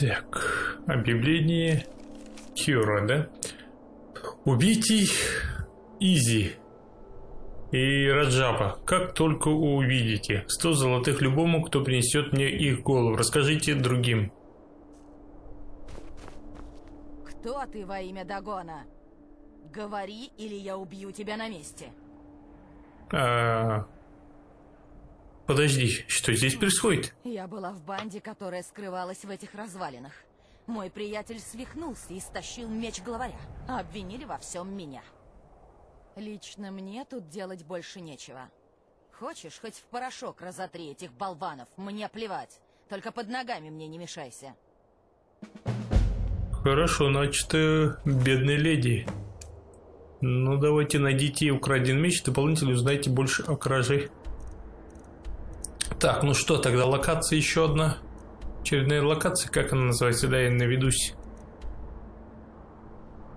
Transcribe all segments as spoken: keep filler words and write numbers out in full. Так, объявление Хьюра, да? Убейте Изи и Раджапа, как только увидите. Сто золотых любому, кто принесет мне их голову. Расскажите другим. Кто ты во имя Дагона? Говори, или я убью тебя на месте. А-а-а. Подожди, что здесь происходит? Я была в банде, которая скрывалась в этих развалинах. Мой приятель свихнулся и стащил меч главаря. Обвинили во всем меня. Лично мне тут делать больше нечего. Хочешь, хоть в порошок разотри этих болванов, мне плевать. Только под ногами мне не мешайся. Хорошо, значит, бедная леди. Ну, давайте найдите украденный меч, дополнительно узнайте больше о краже. Так, ну что, тогда локация еще одна. Очередная локация, как она называется, да, я наведусь.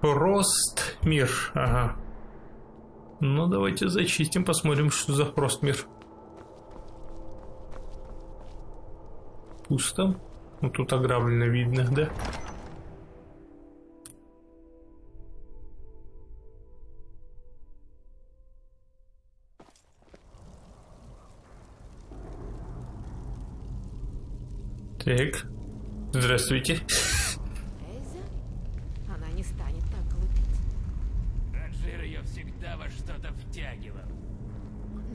Фростмир, ага. Ну, давайте зачистим, посмотрим, что за Фростмир. Пусто. Ну, тут ограблено видно, да? Так, здравствуйте. Эйза? Она не станет так глупить. Раджир ее всегда во что-то втягивал.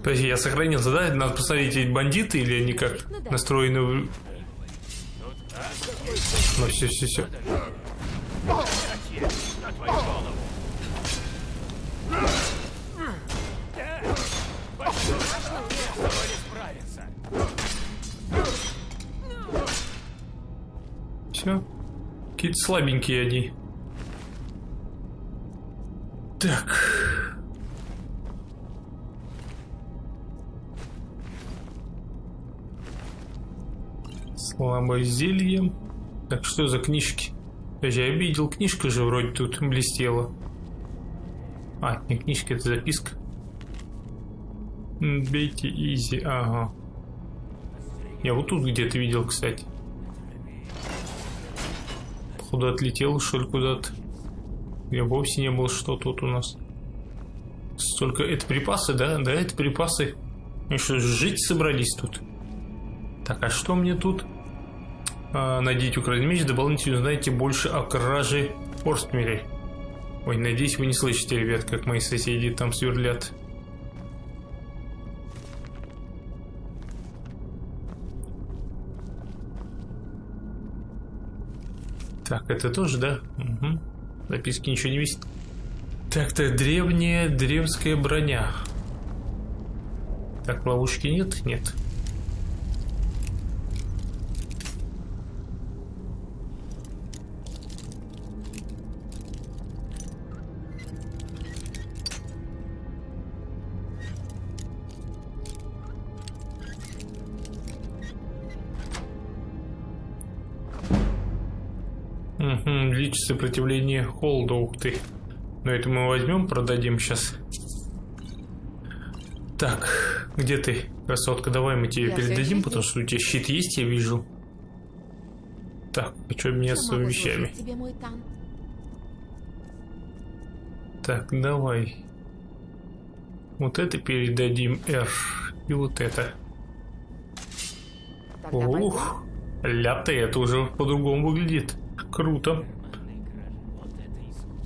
Подожди, я сохранился, да? Надо посмотреть, эти бандиты или они как настроены в... Ну все, все, все. Какие-то слабенькие они. Так. Слабое зелье. Так, что за книжки? Подожди, я видел, книжка же вроде тут блестела. А, не книжка, это записка. Бейте Изи, ага. Я вот тут где-то видел, кстати. Куда отлетел, что ли, куда-то? Я вовсе не был, что тут у нас. Столько... Это припасы, да? Да, это припасы. Они что, жить собрались тут? Так, а что мне тут? А, найдите украденный меч, дополнительно узнаете больше о краже Фростмира. Ой, надеюсь, вы не слышите, ребят, как мои соседи там сверлят. Так, это тоже, да? Угу. Записки ничего не висит. Так-то древняя древская броня. Так, ловушки нет? Нет. Сопротивление холода, ух ты. Но это мы возьмем, продадим сейчас. Так, где ты, красотка? Давай мы тебе я передадим, потому что у тебя щит есть, я вижу. Так, хочу обменяться своими вещами. Так, давай. Вот это передадим, R. И вот это. Тогда ух, ля-то это уже по-другому выглядит. Круто.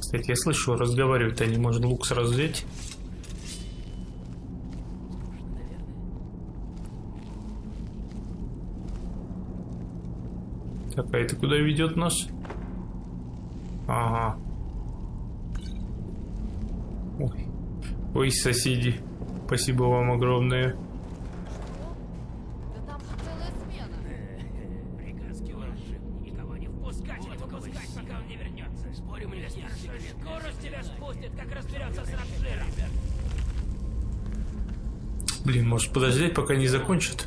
Кстати, я слышу, разговаривают они, может, лук сразу взять? Так, а это куда ведет нас? Ага. Ой. Ой, соседи, спасибо вам огромное. Блин, может подождать, пока не закончат?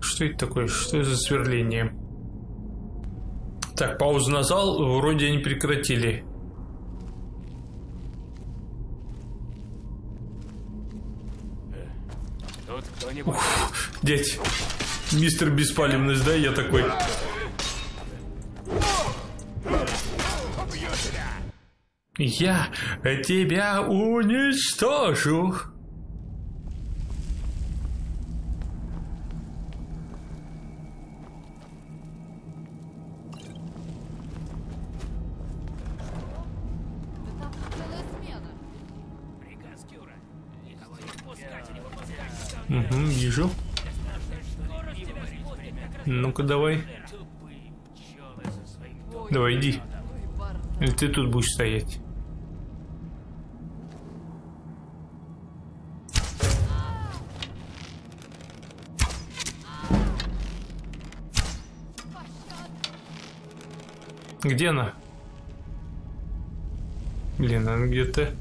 Что это такое? Что это за сверление? Так, паузу нажал, вроде они прекратили. Ух, дядь, Мистер Беспалевность, да, я такой. Я тебя уничтожу. Угу, вижу. Ну-ка, давай. Давай, иди. Или ты тут будешь стоять? Где она? Блин, она где-то...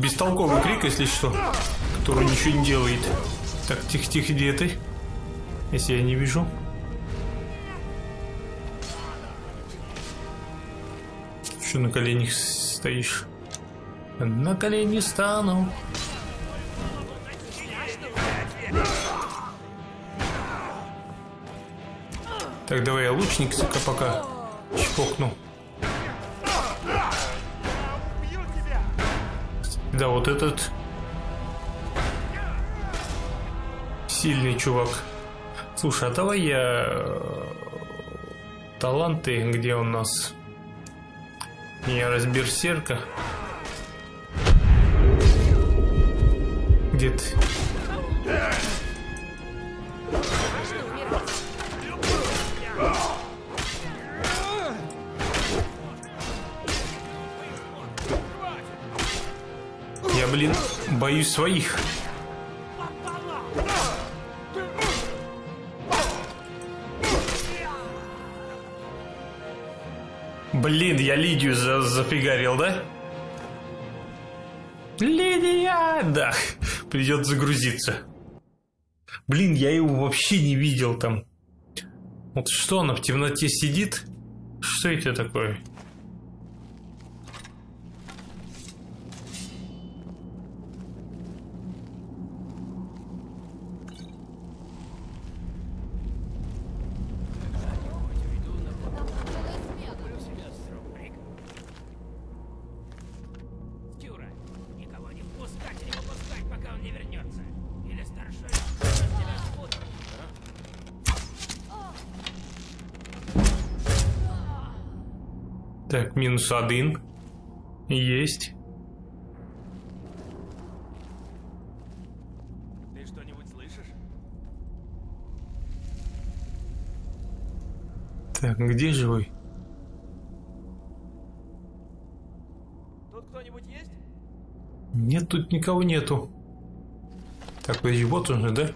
Бестолковый крик, если что, который ничего не делает. Так, тихо-тихо, где ты? Если я не вижу. Что на коленях стоишь? На колени стану. Так, давай я лучник пока чпокну. Да, вот этот сильный чувак. Слушай, а давай я... Таланты, где у нас? Я разберсерка. Где ты? Блин, боюсь своих. Блин, я Лидию за запигарил, да? Лидия! Да, придется загрузиться. Блин, я его вообще не видел там. Вот что она в темноте сидит? Что это такое? Так, минус один. Есть. Ты что-нибудь слышишь? Так, где же вы? Тут кто-нибудь есть? Нет, тут никого нету. Так, подожди, вот он же, да?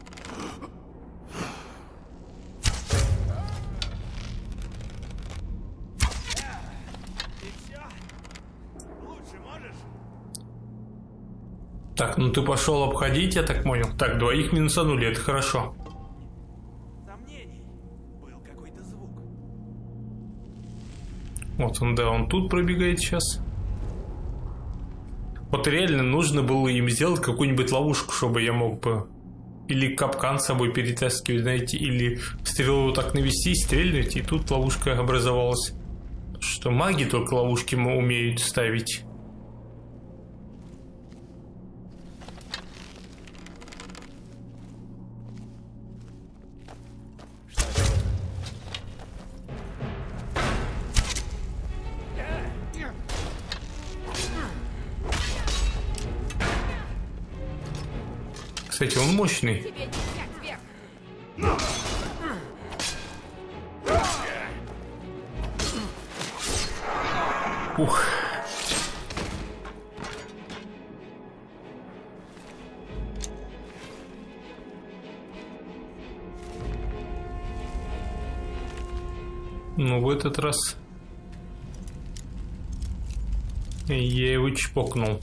Так, ну ты пошел обходить, я так понял. Так, двоих минусанули, это хорошо. Сомнений. Был какой-то звук. Вот он, да, он тут пробегает сейчас. Вот реально нужно было им сделать какую-нибудь ловушку, чтобы я мог бы... Или капкан с собой перетаскивать, знаете, или стрелу вот так навести, стрельнуть, и тут ловушка образовалась. Что маги только ловушки умеют ставить. Кстати, он мощный. Ух. Но в этот раз я его чпокнул.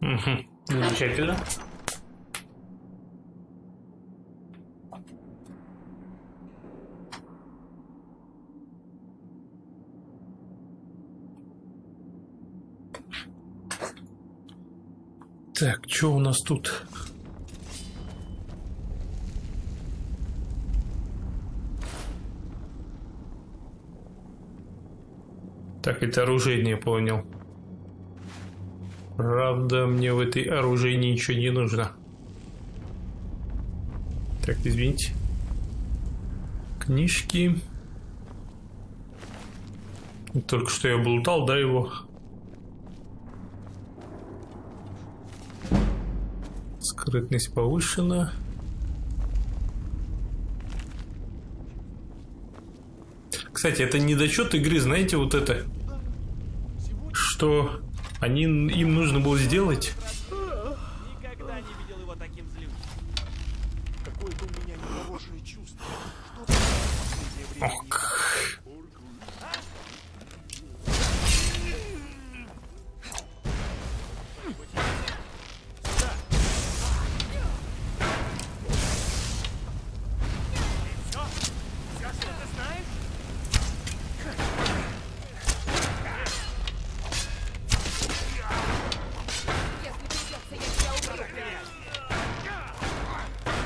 Угу. Замечательно. Так, что у нас тут? Так, это оружие, не понял. Правда, мне в этой оружейне ничего не нужно. Так, извините. Книжки. Только что я облутал, да, его? Скрытность повышена. Кстати, это недочет игры, знаете, вот это. Что они, им нужно было сделать. Никогда не видел его таким злым. Какое-то у меня нехорошее чувство. Ох.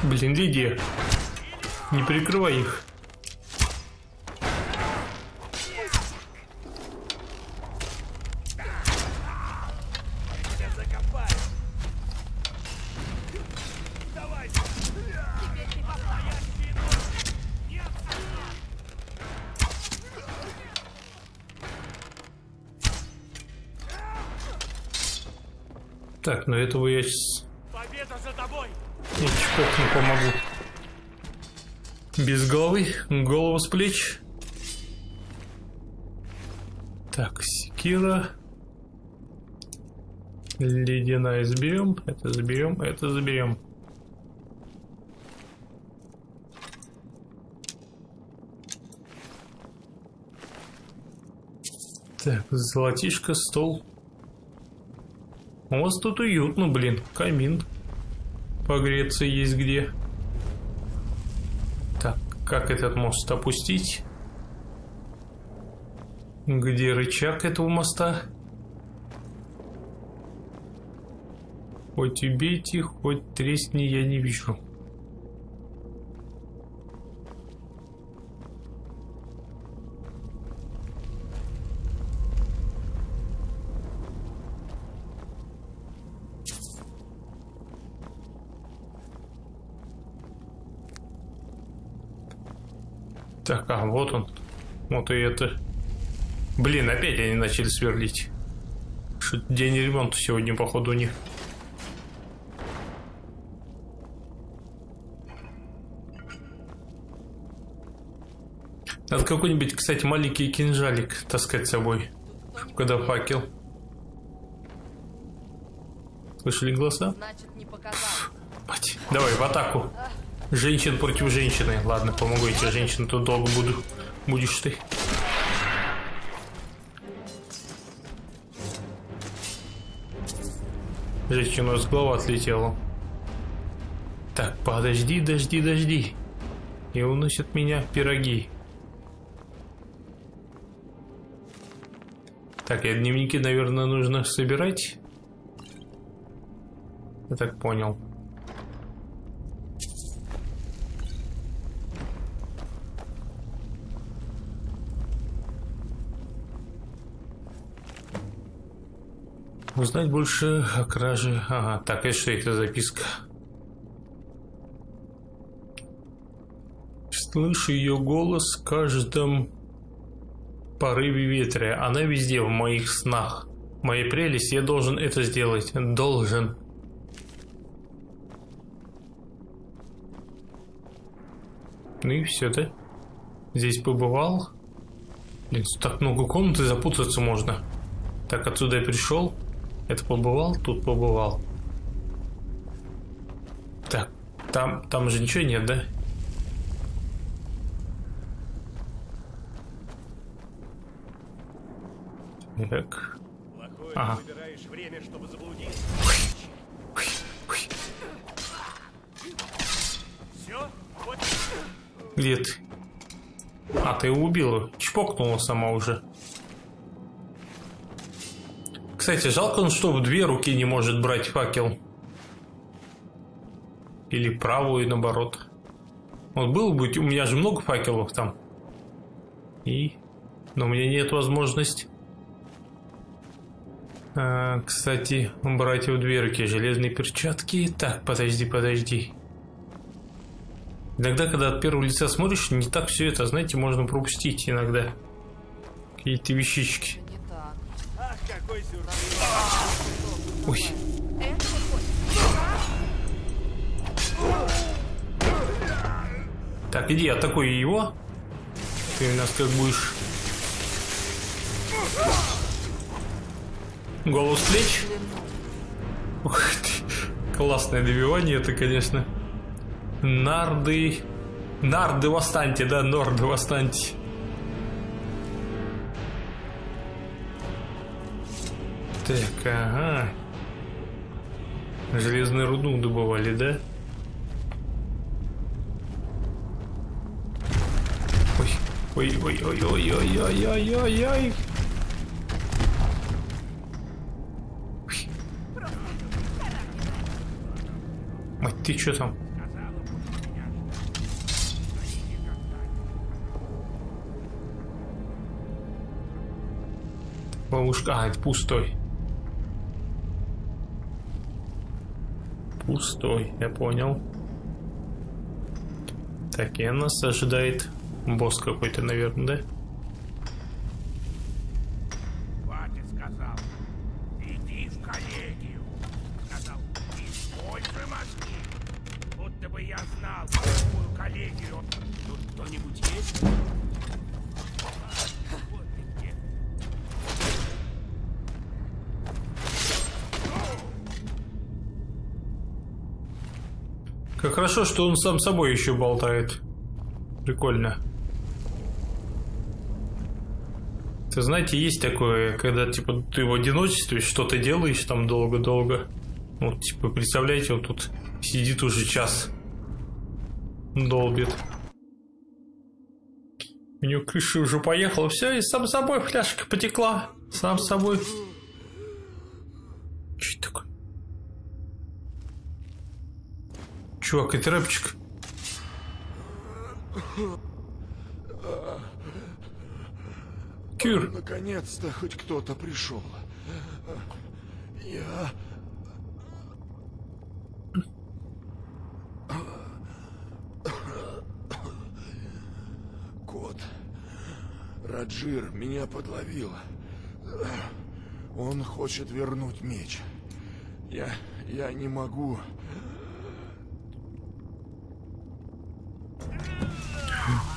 Блин, иди. Не прикрывай их. Так, но этого я сейчас... Победа за тобой! Я чпок не помогу. Без головы, голову с плеч. Так, секира. Ледяная заберем, это заберем, это заберем. Так, золотишко, стол. У вас тут уютно, блин, камин. Погреться есть где. Так, как этот мост опустить? Где рычаг этого моста? Хоть убейте, хоть тресни, я не вижу. Так, а, вот он. Вот и это. Блин, опять они начали сверлить. Что-то день ремонта сегодня, походу, у них. Надо какой-нибудь, кстати, маленький кинжалик таскать с собой, когда факел. Слышали голоса? Значит, не показал. Мать, давай в атаку. Женщин против женщины. Ладно, помогу я тебе, женщина, тут долго буду. Будешь ты. Женщина, у нас голова отлетела. Так, подожди, дожди, дожди. И уносят меня пироги. Так, и дневники, наверное, нужно собирать. Я так понял. Узнать больше о краже. Ага, так, это что, это записка? Слышу ее голос в каждом порыве ветра. Она везде в моих снах. Моя прелесть, я должен это сделать. Должен. Ну и все, да? Здесь побывал. Блин, так много комнат и запутаться можно. Так, отсюда я пришел. Это побывал, тут побывал. Так, там, там же ничего нет, да? Так. Ага. Где ты? А, ты его убила. Чпокнула сама уже. Кстати, жалко, он что в две руки не может брать факел. Или правую и наоборот. Вот было бы, у меня же много факелов там. И... Но у меня нет возможности. А, кстати, брать его в две руки. Железные перчатки. Так, подожди, подожди. Иногда, когда от первого лица смотришь, не так все это, знаете, можно пропустить иногда. Какие-то вещички. Ой. Так, иди, атакуй его. Ты у нас как будешь. Голову с плеч. Ух ты. Классное добивание это, конечно. Нарды. Нарды восстаньте, да, норды восстаньте. Так, ага. Железную руду добывали, да? Ой, ой, ой, ой, ой, ой, ой, ой, ой, ой. Мать, ты чё там? Ловушка. А, это пустой. Пустой, я понял. Так, и нас ожидает босс какой-то, наверное, да? Хватит, сказал. Иди в коллегию. Сказал, используй мозги. Будто бы я знал, какую коллегию. Тут кто-нибудь есть? Как хорошо, что он сам собой еще болтает. Прикольно. Ты знаете, есть такое, когда типа ты в одиночестве что-то делаешь там долго-долго. Вот, типа, представляете, он тут сидит уже час. Долбит. У него крыша уже поехала, все, и сам собой фляжка потекла. Сам собой. Че это такое? Чувак, это рэпчик. Кир. Наконец-то хоть кто-то пришел. Я... Кот. Раджир меня подловил. Он хочет вернуть меч. Я... Я не могу...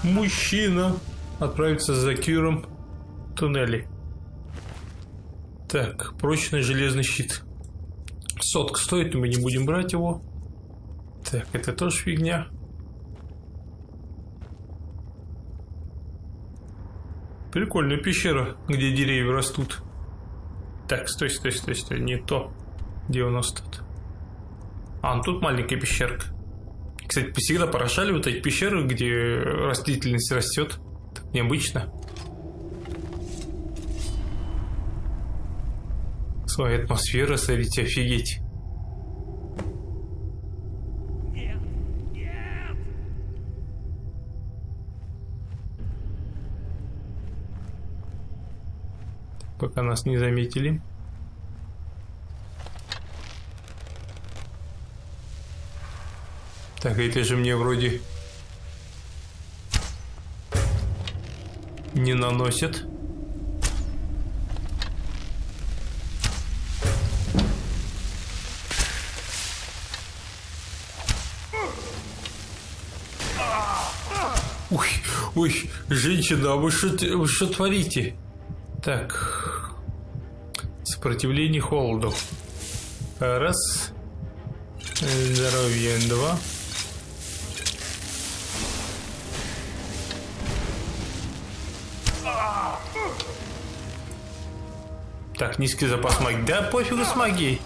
Мужчина отправится за Киром в туннели. Так, прочный железный щит. Сотка стоит, мы не будем брать его. Так, это тоже фигня. Прикольная пещера, где деревья растут. Так, стой, стой, стой, стой, не то. Где у нас тут? А, ну тут маленькая пещерка. Кстати, всегда поражали вот эти пещеры, где растительность растет. Так необычно. Своя атмосфера, смотрите, офигеть. Нет, нет. Пока нас не заметили. Так, это же мне вроде не наносит. Ух, Ой, женщина, а вы что творите? Так. Сопротивление холоду. Раз. Здоровье два. Так, низкий запас магии. Да пофигу с магией.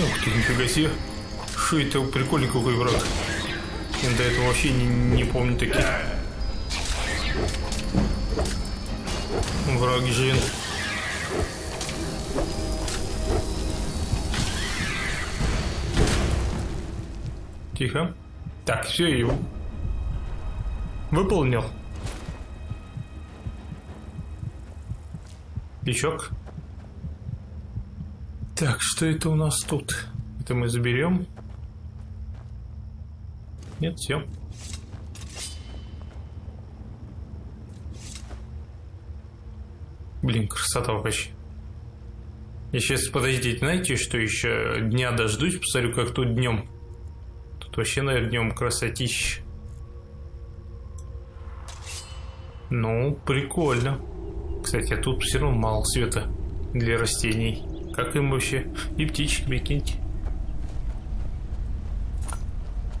Ух ты, нифига себе. Шо это, прикольный какой враг. Я до этого вообще не, не помню таких. Враг Джин. Тихо. Так, все, его выполнил. Печок. Так, что это у нас тут? Это мы заберем. Нет, все. Блин, красота вообще. Я сейчас, подождите, знаете, что еще? Дня дождусь, посмотрю, как тут днем. Тут вообще, наверное, днем красотища. Ну, прикольно. Кстати, а тут все равно мало света для растений. Как им вообще? И птичек, прикиньте.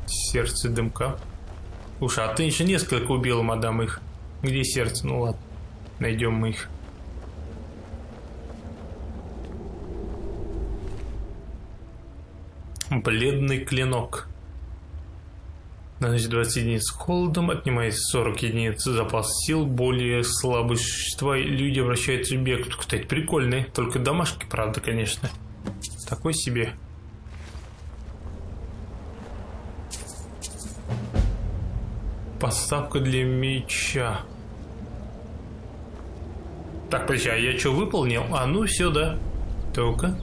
Сердце дымка. Уж, а ты еще несколько убила, мадам, их. Где сердце? Ну ладно. Найдем мы их. Бледный клинок. Наносит двадцать единиц холодом, отнимает сорок единиц запас сил, более слабые существа и люди обращаются в бег. Кстати, прикольные, только домашки, правда, конечно. Такой себе. Поставка для меча. Так, подожди, а я что, выполнил? А, ну все, да. Только.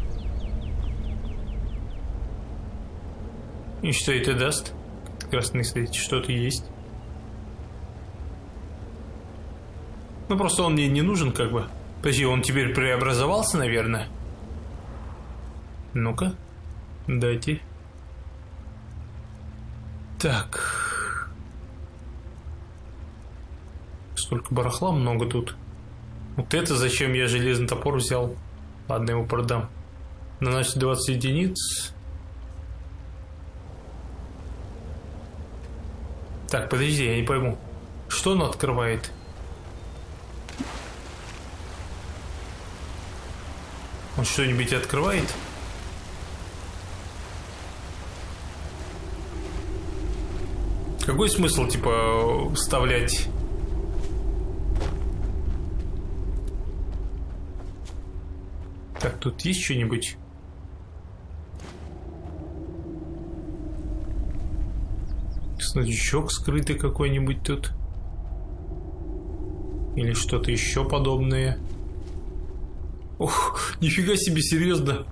И что это даст? Красный свет, что-то есть. Ну просто он мне не нужен, как бы. Подожди, он теперь преобразовался, наверное. Ну-ка, дайте. Так. Столько барахла много тут. Вот это зачем я железный топор взял? Ладно, его продам. Наносит двадцать единиц. Так, подожди, я не пойму. Что он открывает? Он что-нибудь открывает? Какой смысл, типа, вставлять? Так, тут есть что-нибудь? Значок скрытый какой-нибудь тут. Или что-то еще подобное. Ух, нифига себе, серьезно.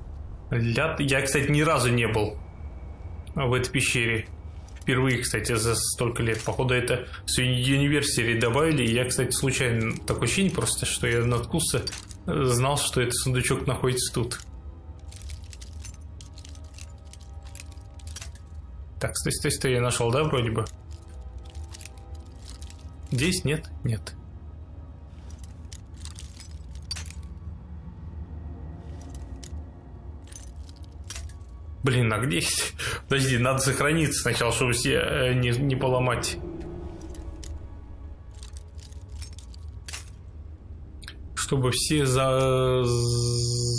Я, кстати, ни разу не был в этой пещере. Впервые, кстати, за столько лет. Походу, это с Юниверсери добавили. И я, кстати, случайно, такое ощущение просто, что я наткнулся, знал, что этот сундучок находится тут. Так, стой, стой, стой, я нашел, да, вроде бы? Здесь нет? Нет. Блин, а где? Подожди, надо сохраниться сначала, чтобы все не, не поломать. Чтобы все за...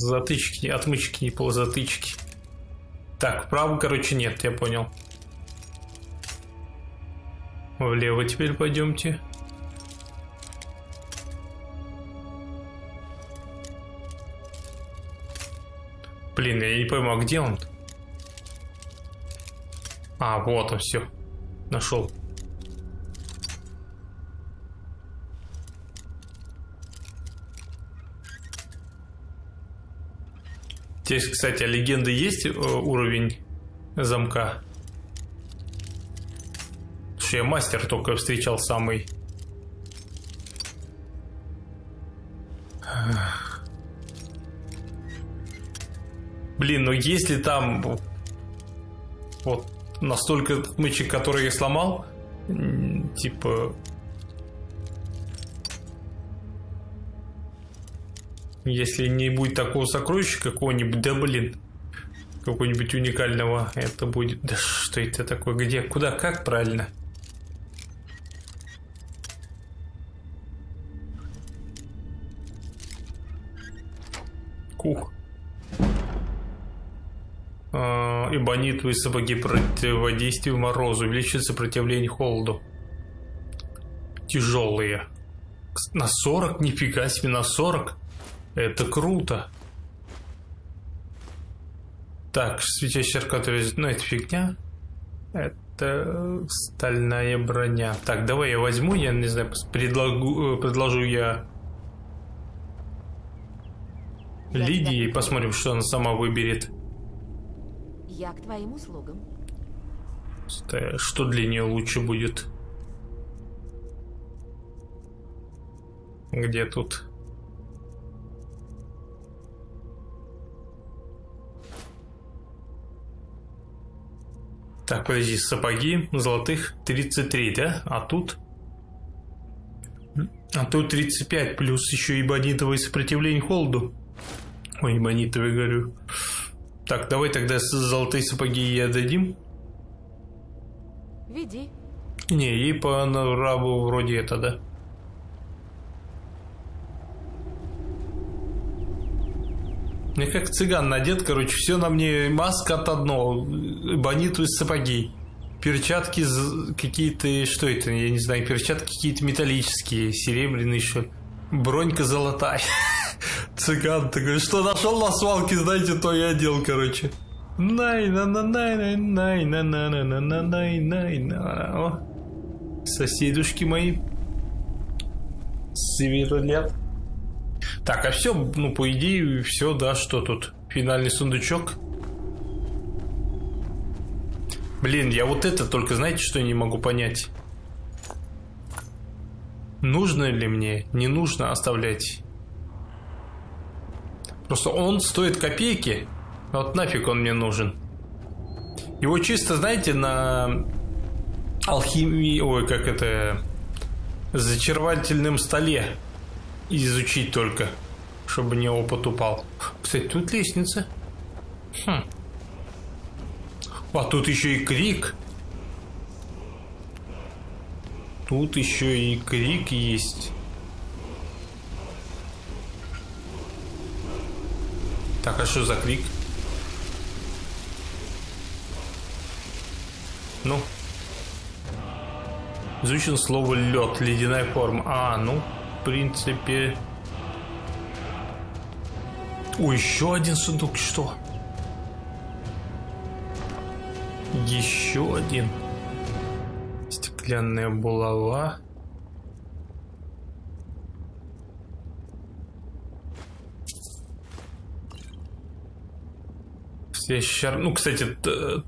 затычки, отмычки не полозатычки. Так, вправо, короче, нет, я понял. Влево теперь пойдемте. Блин, я не пойму, а где он? А, вот он, все. Нашел. Здесь, кстати, а легенды есть уровень замка? вообще мастер только встречал самый. Блин, ну если там вот настолько мычек, который я сломал, типа... Если не будет такого сокровища какого-нибудь, да блин, какого-нибудь уникального, это будет... Да что это такое? Где? Куда? Как правильно? Кух. Ибони твои сапоги противодействию морозу, увеличивает сопротивление холоду. Тяжелые. На сорок? Нифига себе, на сорок? Это круто. Так, светящий аркад, ну это фигня. Это стальная броня. Так, давай я возьму, я не знаю, предлагу, предложу я Лидии, посмотрим, что она сама выберет. Я к твоим услугам. Что для нее лучше будет? Где тут? Так, подожди, сапоги золотых тридцать три, да? А тут? А тут тридцать пять, плюс еще ибонитовое сопротивление холоду. Ой, ибонитовое, говорю. Так, давай тогда золотые сапоги ей отдадим. Веди. Не, ей по нраву вроде это, да? Мне как цыган надет, короче, все на мне, маска от одного, ибонитовые сапоги, перчатки какие-то, что это, я не знаю, перчатки какие-то металлические, серебряные еще, бронька золотая. Цыган такой, что нашел на свалке, знаете, то я одел, короче. най на на най най на на на на на най най на Соседушки мои сверлят. Так, а все, ну, по идее, все, да, что тут? Финальный сундучок. Блин, я вот это только, знаете, что не могу понять? Нужно ли мне? Не нужно оставлять. Просто он стоит копейки, а вот нафиг он мне нужен. Его чисто, знаете, на алхимии, ой, как это, зачаровательном столе изучить только, чтобы не опыт упал. Кстати, тут лестница. Хм. А тут еще и крик. Тут еще и крик есть. Так, а что за крик? Ну. Изучено слово лед, ледяная форма. А, ну. В принципе. О, еще один сундук, что? Еще один. Стеклянная булава. Ну, кстати,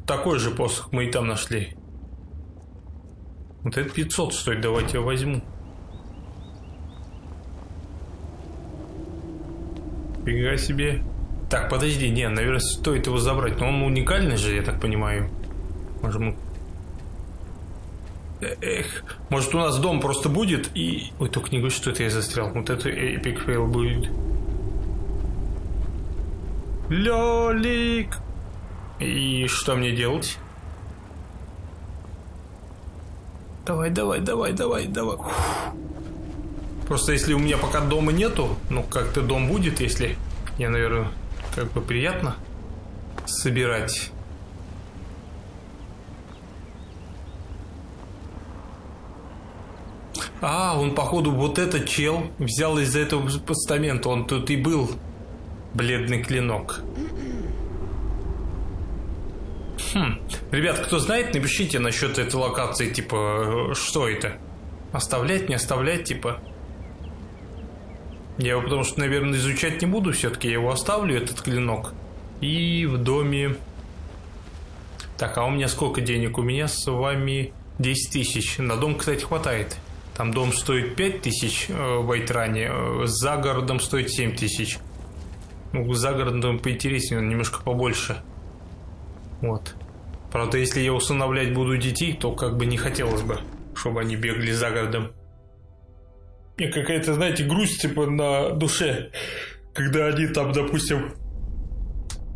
такой же посох мы и там нашли. Вот это пятьсот стоит, давайте я возьму. Фига себе. Так, подожди, не, наверное, стоит его забрать. Но он уникальный же, я так понимаю. Может, мы... Эх, может у нас дом просто будет и... Ой, только не говори, что это я застрял. Вот это эпик фейл будет. Лёлик! И что мне делать? Давай, давай, давай, давай, давай. Просто если у меня пока дома нету, ну как-то дом будет, если... Мне, наверное, как бы приятно собирать. А, он, походу, вот этот чел взял из-за этого постамента. Он тут и был. Бледный клинок. Хм. Ребят, кто знает, напишите насчет этой локации, типа, что это? Оставлять, не оставлять, типа... Я его, потому что, наверное, изучать не буду, все-таки я его оставлю, этот клинок. И в доме... Так, а у меня сколько денег? У меня с вами десять тысяч. На дом, кстати, хватает. Там дом стоит пять тысяч в Айтране, за городом стоит семь тысяч. Ну, за городом поинтереснее, он немножко побольше. Вот. Правда, если я усыновлять буду детей, то как бы не хотелось бы, чтобы они бегали за городом. Мне какая-то, знаете, грусть типа на душе, когда они там, допустим,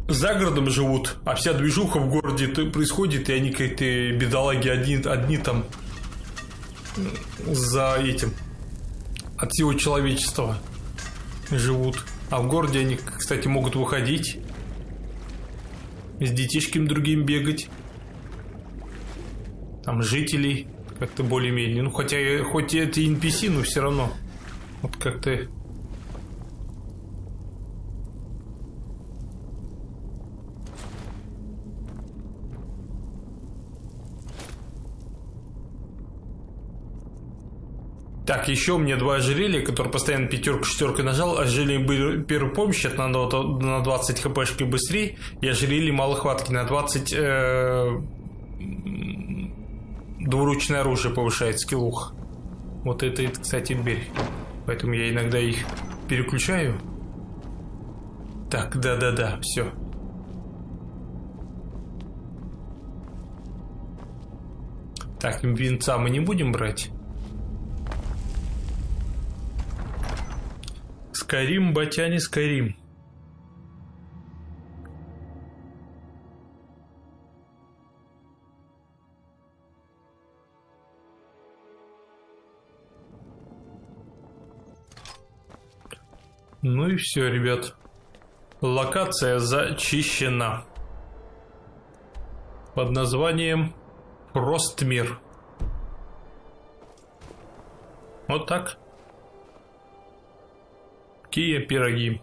за городом живут, а вся движуха в городе происходит, и они какие-то бедолаги одни, одни там за этим от всего человечества живут. А в городе они, кстати, могут выходить, с детишками другим бегать, там жителей как-то более-менее. Ну, хотя, хоть это и эн пи си, но все равно. Вот как-то... Так, еще у меня два ожерелья, которые постоянно пятерку, шестеркой нажал. Ожерелье были первой помощи, это на двадцать хпшки быстрее. И ожерелье малохватки на двадцать э, двуручное оружие повышает скиллух. Вот это, это, кстати, дверь. Поэтому я иногда их переключаю. Так, да-да-да, все. Так, венца мы не будем брать. Скайрим, батяне, Скайрим. Ну и все, ребят. Локация зачищена. Под названием Фростмир. Вот так. Какие пироги.